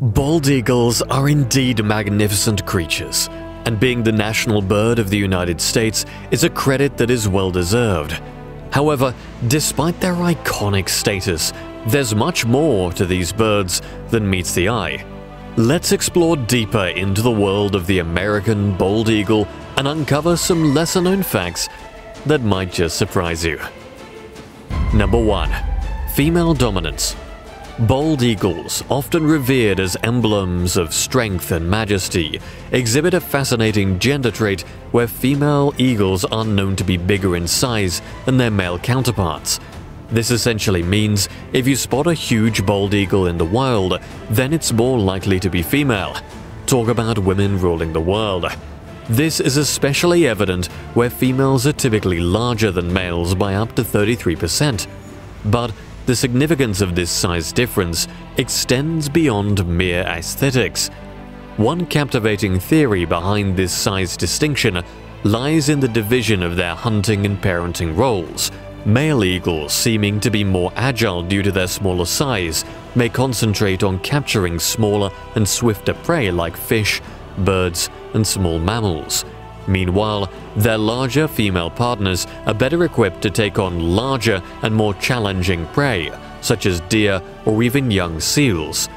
Bald eagles are indeed magnificent creatures, and being the national bird of the United States is a credit that is well-deserved. However, despite their iconic status, there's much more to these birds than meets the eye. Let's explore deeper into the world of the American bald eagle and uncover some lesser-known facts that might just surprise you. Number 1. Female dominance. Bald eagles, often revered as emblems of strength and majesty, exhibit a fascinating gender trait where female eagles are known to be bigger in size than their male counterparts. This essentially means if you spot a huge bald eagle in the wild, then it's more likely to be female. Talk about women ruling the world. This is especially evident where females are typically larger than males by up to 33%. But the significance of this size difference extends beyond mere aesthetics. One captivating theory behind this size distinction lies in the division of their hunting and parenting roles. Male eagles, seeming to be more agile due to their smaller size, may concentrate on capturing smaller and swifter prey like fish, birds, and small mammals. Meanwhile, their larger female partners are better equipped to take on larger and more challenging prey, such as deer or even young seals.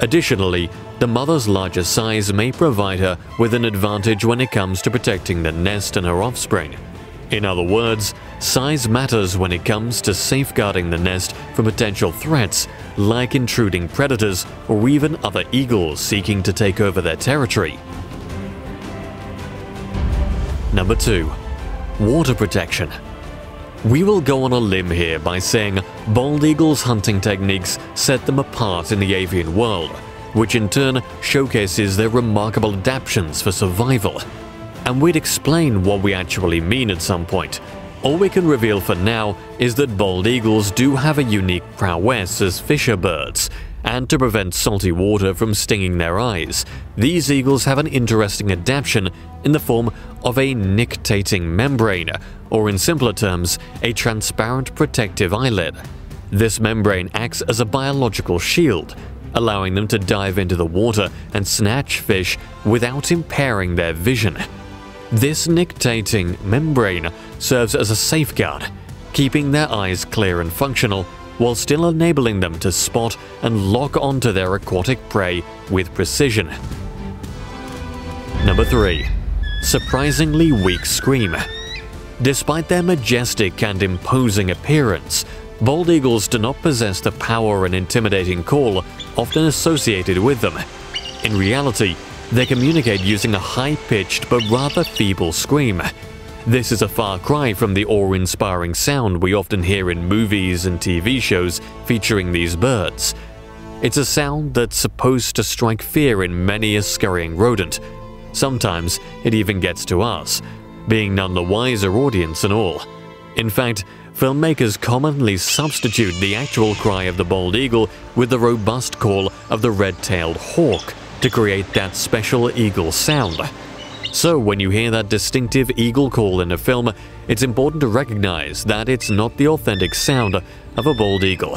Additionally, the mother's larger size may provide her with an advantage when it comes to protecting the nest and her offspring. In other words, size matters when it comes to safeguarding the nest from potential threats, like intruding predators or even other eagles seeking to take over their territory. Number 2. Water protection. We will go on a limb here by saying bald eagles' hunting techniques set them apart in the avian world, which in turn showcases their remarkable adaptations for survival. And we'd explain what we actually mean at some point. All we can reveal for now is that bald eagles do have a unique prowess as fisher birds, and to prevent salty water from stinging their eyes, these eagles have an interesting adaptation in the form of a nictating membrane, or in simpler terms, a transparent protective eyelid. This membrane acts as a biological shield, allowing them to dive into the water and snatch fish without impairing their vision. This nictating membrane serves as a safeguard, keeping their eyes clear and functional while still enabling them to spot and lock onto their aquatic prey with precision. Number 3. Surprisingly weak scream. Despite their majestic and imposing appearance, bald eagles do not possess the power and intimidating call often associated with them. In reality, they communicate using a high-pitched but rather feeble scream. This is a far cry from the awe-inspiring sound we often hear in movies and TV shows featuring these birds. It's a sound that's supposed to strike fear in many a scurrying rodent. Sometimes it even gets to us, being none the wiser audience and all. In fact, filmmakers commonly substitute the actual cry of the bald eagle with the robust call of the red-tailed hawk to create that special eagle sound. So when you hear that distinctive eagle call in a film, it's important to recognize that it's not the authentic sound of a bald eagle.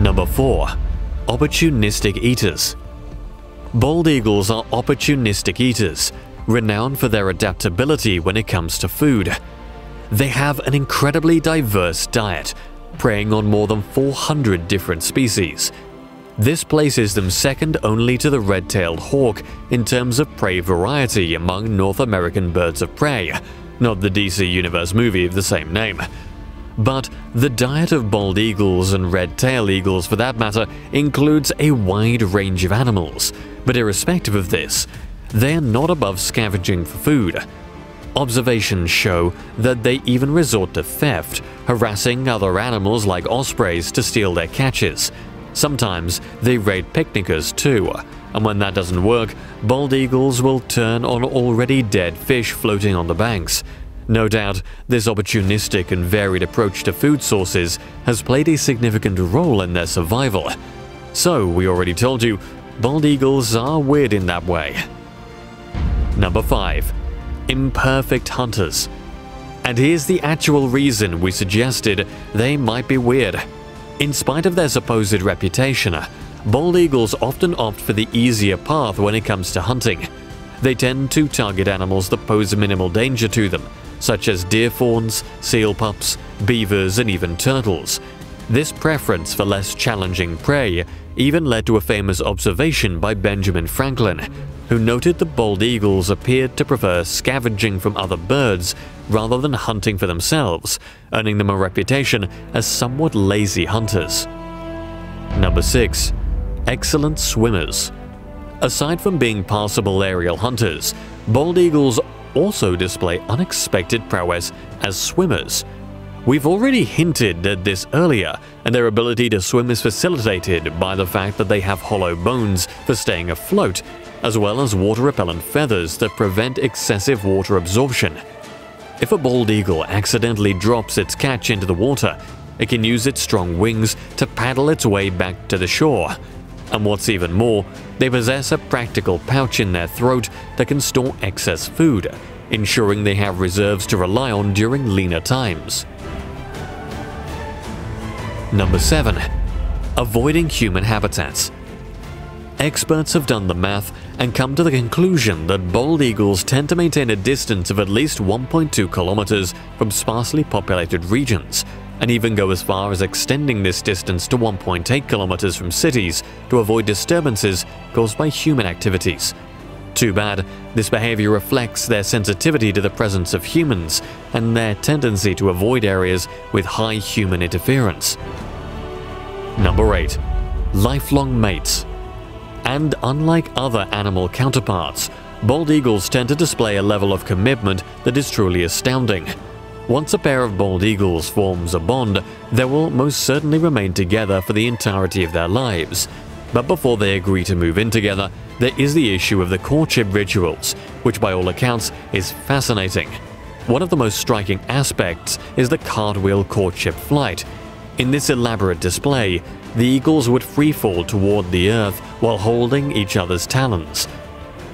Number 4. Opportunistic eaters. Bald eagles are opportunistic eaters, renowned for their adaptability when it comes to food. They have an incredibly diverse diet, preying on more than 400 different species. This places them second only to the red-tailed hawk in terms of prey variety among North American birds of prey, not the DC Universe movie of the same name. But the diet of bald eagles and red-tailed eagles, for that matter, includes a wide range of animals. But irrespective of this, they are not above scavenging for food. Observations show that they even resort to theft, harassing other animals like ospreys to steal their catches. Sometimes they raid picnickers too, and when that doesn't work, bald eagles will turn on already dead fish floating on the banks. No doubt, this opportunistic and varied approach to food sources has played a significant role in their survival. So, we already told you, bald eagles are weird in that way. Number 5. Imperfect hunters. And here's the actual reason we suggested they might be weird. In spite of their supposed reputation, bald eagles often opt for the easier path when it comes to hunting. They tend to target animals that pose minimal danger to them, such as deer fawns, seal pups, beavers, and even turtles. This preference for less challenging prey even led to a famous observation by Benjamin Franklin, who noted that bald eagles appeared to prefer scavenging from other birds rather than hunting for themselves, earning them a reputation as somewhat lazy hunters. Number 6. Excellent swimmers. Aside from being passable aerial hunters, bald eagles also display unexpected prowess as swimmers. We've already hinted at this earlier, and their ability to swim is facilitated by the fact that they have hollow bones for staying afloat, as well as water-repellent feathers that prevent excessive water absorption. If a bald eagle accidentally drops its catch into the water, it can use its strong wings to paddle its way back to the shore. And what's even more, they possess a practical pouch in their throat that can store excess food, ensuring they have reserves to rely on during leaner times. Number 7. Avoiding human habitats. Experts have done the math and come to the conclusion that bald eagles tend to maintain a distance of at least 1.2 kilometers from sparsely populated regions, and even go as far as extending this distance to 1.8 kilometers from cities to avoid disturbances caused by human activities. Too bad, this behavior reflects their sensitivity to the presence of humans and their tendency to avoid areas with high human interference. Number 8. Lifelong mates. And unlike other animal counterparts, bald eagles tend to display a level of commitment that is truly astounding. Once a pair of bald eagles forms a bond, they will most certainly remain together for the entirety of their lives. But before they agree to move in together, there is the issue of the courtship rituals, which by all accounts is fascinating. One of the most striking aspects is the cartwheel courtship flight. In this elaborate display, the eagles would freefall toward the earth while holding each other's talons.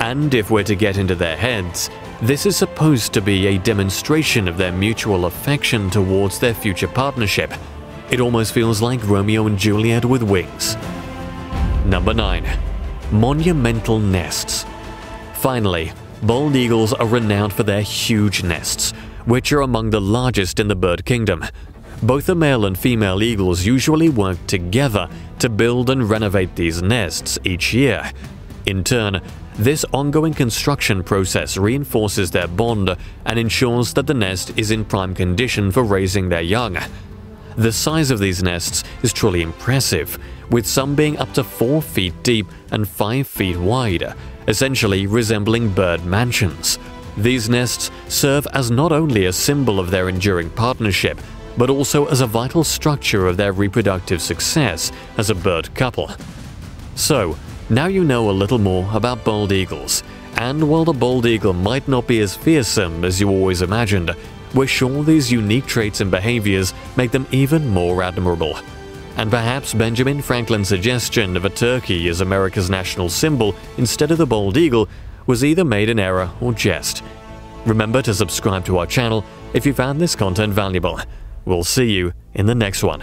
And if we're to get into their heads, this is supposed to be a demonstration of their mutual affection towards their future partnership. It almost feels like Romeo and Juliet with wings. Number 9. Monumental nests. Finally, bald eagles are renowned for their huge nests, which are among the largest in the bird kingdom. Both the male and female eagles usually work together to build and renovate these nests each year. In turn, this ongoing construction process reinforces their bond and ensures that the nest is in prime condition for raising their young. The size of these nests is truly impressive, with some being up to 4 feet deep and 5 feet wide, essentially resembling bird mansions. These nests serve as not only a symbol of their enduring partnership, but also as a vital structure of their reproductive success as a bird couple. So, now you know a little more about bald eagles, and while the bald eagle might not be as fearsome as you always imagined, we're sure these unique traits and behaviors make them even more admirable. And perhaps Benjamin Franklin's suggestion of a turkey as America's national symbol instead of the bald eagle was either made in error or jest. Remember to subscribe to our channel if you found this content valuable. We'll see you in the next one.